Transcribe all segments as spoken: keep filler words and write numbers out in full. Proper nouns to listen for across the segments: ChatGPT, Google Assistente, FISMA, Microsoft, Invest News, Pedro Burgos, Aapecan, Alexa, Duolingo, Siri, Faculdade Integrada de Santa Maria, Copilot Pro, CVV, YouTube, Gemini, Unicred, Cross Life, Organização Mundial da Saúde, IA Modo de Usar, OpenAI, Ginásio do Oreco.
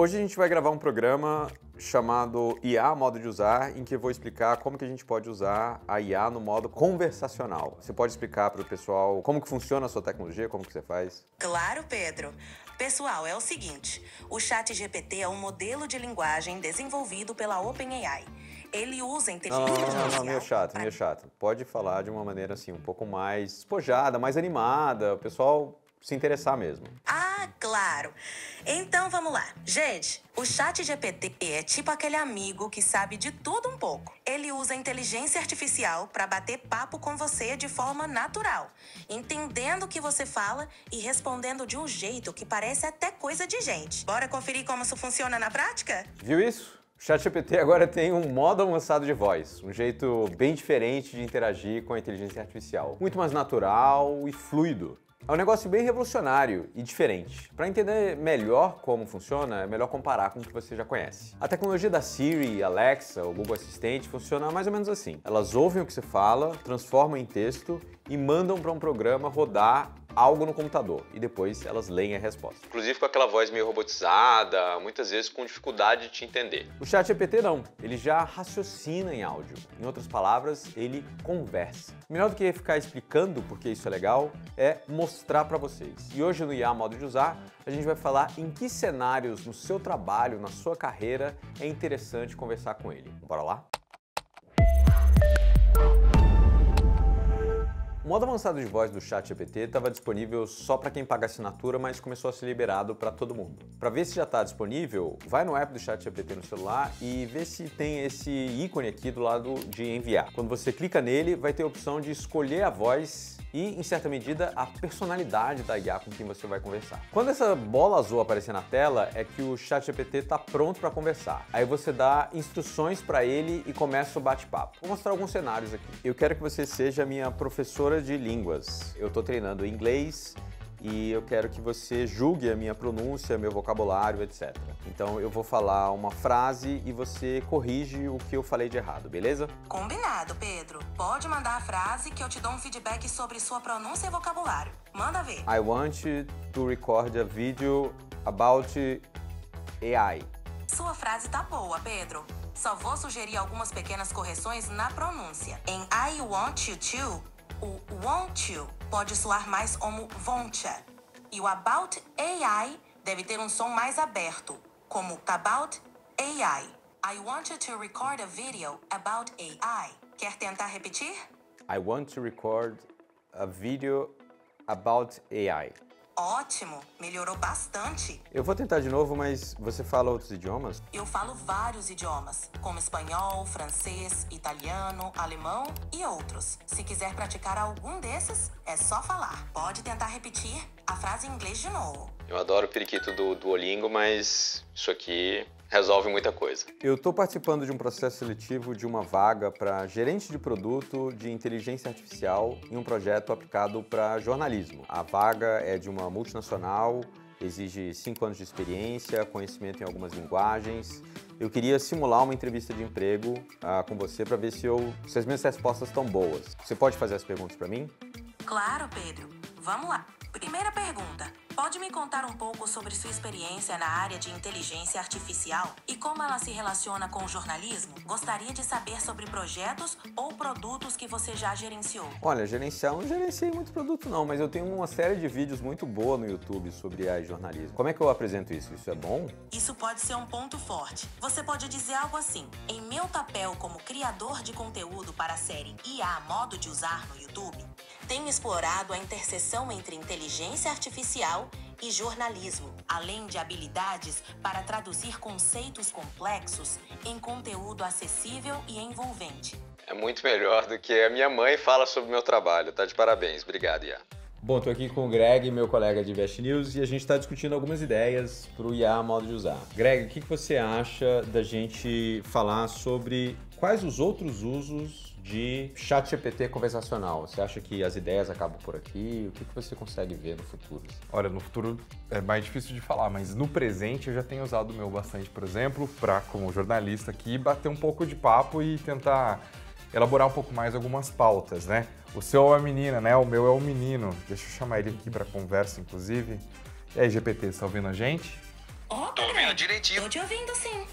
Hoje a gente vai gravar um programa chamado I A Modo de Usar, em que eu vou explicar como que a gente pode usar a I A no modo conversacional. Você pode explicar para o pessoal como que funciona a sua tecnologia, como que você faz? Claro, Pedro. Pessoal, é o seguinte, o ChatGPT é um modelo de linguagem desenvolvido pela OpenAI. Ele usa inteligência artificial... Não, não, não, não, meio chato, meio chato. Pode falar de uma maneira assim, um pouco mais despojada, mais animada, o pessoal se interessar mesmo. Ah, claro! Então, vamos lá. Gente, o ChatGPT é tipo aquele amigo que sabe de tudo um pouco. Ele usa inteligência artificial para bater papo com você de forma natural, entendendo o que você fala e respondendo de um jeito que parece até coisa de gente. Bora conferir como isso funciona na prática? Viu isso? O ChatGPT agora tem um modo avançado de voz, um jeito bem diferente de interagir com a inteligência artificial. Muito mais natural e fluido. É um negócio bem revolucionário e diferente. Para entender melhor como funciona, é melhor comparar com o que você já conhece. A tecnologia da Siri, Alexa ou Google Assistente funciona mais ou menos assim. Elas ouvem o que você fala, transformam em texto e mandam para um programa rodar algo no computador e depois elas leem a resposta. Inclusive com aquela voz meio robotizada, muitas vezes com dificuldade de te entender. O ChatGPT não, ele já raciocina em áudio. Em outras palavras, ele conversa. Melhor do que ficar explicando porque isso é legal, é mostrar para vocês. E hoje no I A Modo de Usar, a gente vai falar em que cenários no seu trabalho, na sua carreira, é interessante conversar com ele. Bora lá? O modo avançado de voz do ChatGPT estava disponível só para quem paga assinatura, mas começou a ser liberado para todo mundo. Para ver se já está disponível, vai no app do ChatGPT no celular e vê se tem esse ícone aqui do lado de enviar. Quando você clica nele, vai ter a opção de escolher a voz e, em certa medida, a personalidade da I A com quem você vai conversar. Quando essa bola azul aparecer na tela, é que o ChatGPT está pronto para conversar. Aí você dá instruções para ele e começa o bate-papo. Vou mostrar alguns cenários aqui. Eu quero que você seja minha professora de línguas. Eu estou treinando inglês e eu quero que você julgue a minha pronúncia, meu vocabulário, etcétera. Então eu vou falar uma frase e você corrige o que eu falei de errado, beleza? Combinado, Pedro. Pode mandar a frase que eu te dou um feedback sobre sua pronúncia e vocabulário. Manda ver. I want to record a video about A I. Sua frase tá boa, Pedro. Só vou sugerir algumas pequenas correções na pronúncia. Em I want you to... O want you pode soar mais como voncha. E o about A I deve ter um som mais aberto, como about A I. I want you to record a video about A I. Quer tentar repetir? I want to record a video about A I. Ótimo, melhorou bastante. Eu vou tentar de novo, mas você fala outros idiomas? Eu falo vários idiomas, como espanhol, francês, italiano, alemão e outros. Se quiser praticar algum desses, é só falar. Pode tentar repetir a frase em inglês de novo. Eu adoro o periquito do Duolingo, mas isso aqui resolve muita coisa. Eu estou participando de um processo seletivo de uma vaga para gerente de produto de inteligência artificial em um projeto aplicado para jornalismo. A vaga é de uma multinacional, exige cinco anos de experiência, conhecimento em algumas linguagens. Eu queria simular uma entrevista de emprego uh, com você para ver se, eu, se as minhas respostas estão boas. Você pode fazer as perguntas para mim? Claro, Pedro. Vamos lá. Primeira pergunta. Pode me contar um pouco sobre sua experiência na área de inteligência artificial e como ela se relaciona com o jornalismo? Gostaria de saber sobre projetos ou produtos que você já gerenciou. Olha, gerenciar não gerenciei muito produto não, mas eu tenho uma série de vídeos muito boa no YouTube sobre A I e jornalismo. Como é que eu apresento isso? Isso é bom? Isso pode ser um ponto forte. Você pode dizer algo assim: em meu papel como criador de conteúdo para a série I A Modo de Usar no YouTube, tenho explorado a interseção entre inteligência artificial e jornalismo, além de habilidades para traduzir conceitos complexos em conteúdo acessível e envolvente. É muito melhor do que a minha mãe fala sobre o meu trabalho. Tá de parabéns. Obrigado, I A. Bom, tô aqui com o Greg, meu colega de Invest News, e a gente está discutindo algumas ideias para o I A Modo de Usar. Greg, o que você acha da gente falar sobre quais os outros usos de ChatGPT conversacional? Você acha que as ideias acabam por aqui? O que você consegue ver no futuro? Olha, no futuro é mais difícil de falar, mas no presente eu já tenho usado o meu bastante, por exemplo, para, como jornalista aqui, bater um pouco de papo e tentar elaborar um pouco mais algumas pautas, né? O seu é a menina, né? O meu é o menino. Deixa eu chamar ele aqui para conversa, inclusive. E aí, G P T, você está ouvindo a gente? Ó, oh, tô ouvindo direitinho. Tô te ouvindo, sim.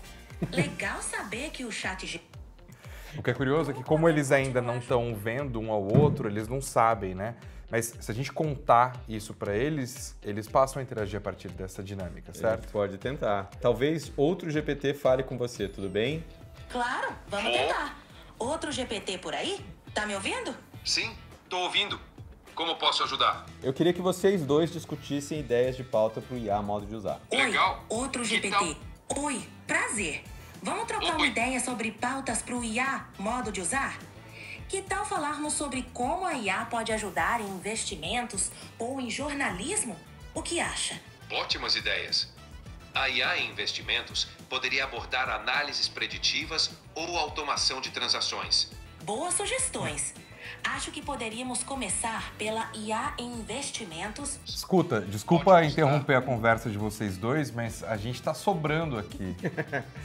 Legal saber que o chat... O que é curioso é que como eles ainda não estão vendo um ao outro, eles não sabem, né? Mas se a gente contar isso para eles, eles passam a interagir a partir dessa dinâmica, certo? Ele pode tentar. Talvez outro G P T fale com você, tudo bem? Claro, vamos tentar. Outro G P T por aí? Tá me ouvindo? Sim, tô ouvindo. Como posso ajudar? Eu queria que vocês dois discutissem ideias de pauta pro I A Modo de Usar. Oi, legal. Outro G P T. Oi, prazer. Vamos trocar Oi. uma ideia sobre pautas pro I A Modo de Usar? Que tal falarmos sobre como a I A pode ajudar em investimentos ou em jornalismo? O que acha? Ótimas ideias. A I A em investimentos poderia abordar análises preditivas ou automação de transações. Boas sugestões. Acho que poderíamos começar pela I A em investimentos. Escuta, desculpa interromper a conversa de vocês dois, mas a gente está sobrando aqui.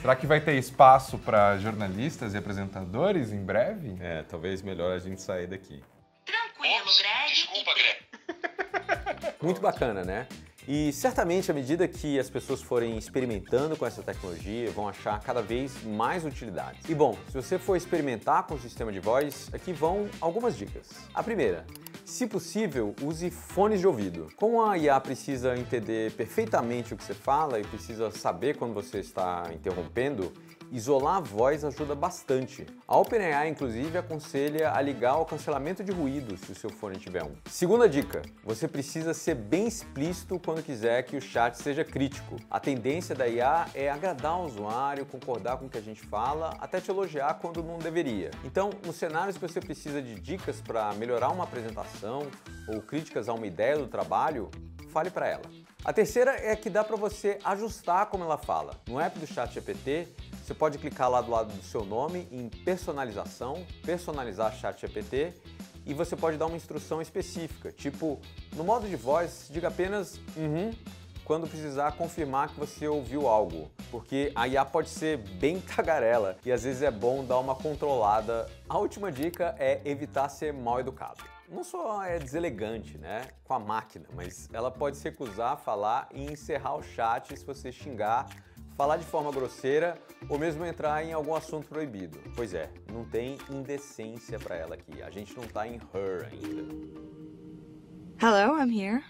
Será que vai ter espaço para jornalistas e apresentadores em breve? É, talvez melhor a gente sair daqui. Tranquilo, Ops, Greg. Desculpa, Greg. Muito bacana, né? E certamente, à medida que as pessoas forem experimentando com essa tecnologia, vão achar cada vez mais utilidades. E bom, se você for experimentar com o sistema de voz, aqui vão algumas dicas. A primeira, se possível, use fones de ouvido. Como a I A precisa entender perfeitamente o que você fala e precisa saber quando você está interrompendo, isolar a voz ajuda bastante. A OpenAI, inclusive, aconselha a ligar ao cancelamento de ruído se o seu fone tiver um. Segunda dica, você precisa ser bem explícito quando quiser que o chat seja crítico. A tendência da I A é agradar o usuário, concordar com o que a gente fala, até te elogiar quando não deveria. Então, nos cenários que você precisa de dicas para melhorar uma apresentação ou críticas a uma ideia do trabalho, fale para ela. A terceira é que dá para você ajustar como ela fala. No app do ChatGPT, você pode clicar lá do lado do seu nome em personalização, personalizar ChatGPT e você pode dar uma instrução específica, tipo, no modo de voz, diga apenas uhum quando precisar confirmar que você ouviu algo, porque a I A pode ser bem tagarela e às vezes é bom dar uma controlada. A última dica é evitar ser mal educado. Não só é deselegante, né, com a máquina, mas ela pode se recusar a falar e encerrar o chat se você xingar, falar de forma grosseira ou mesmo entrar em algum assunto proibido. Pois é, não tem indecência para ela aqui. A gente não tá em her ainda. Hello, I'm here.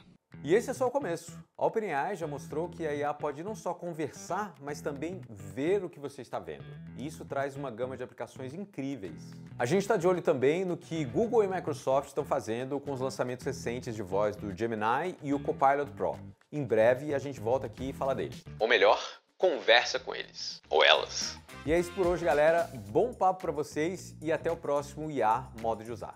E esse é só o começo. A OpenAI já mostrou que a I A pode não só conversar, mas também ver o que você está vendo. E isso traz uma gama de aplicações incríveis. A gente está de olho também no que Google e Microsoft estão fazendo com os lançamentos recentes de voz do Gemini e o Copilot Pro. Em breve a gente volta aqui e fala deles. Ou melhor, conversa com eles, ou elas. E é isso por hoje, galera. Bom papo pra vocês e até o próximo I A Modo de Usar.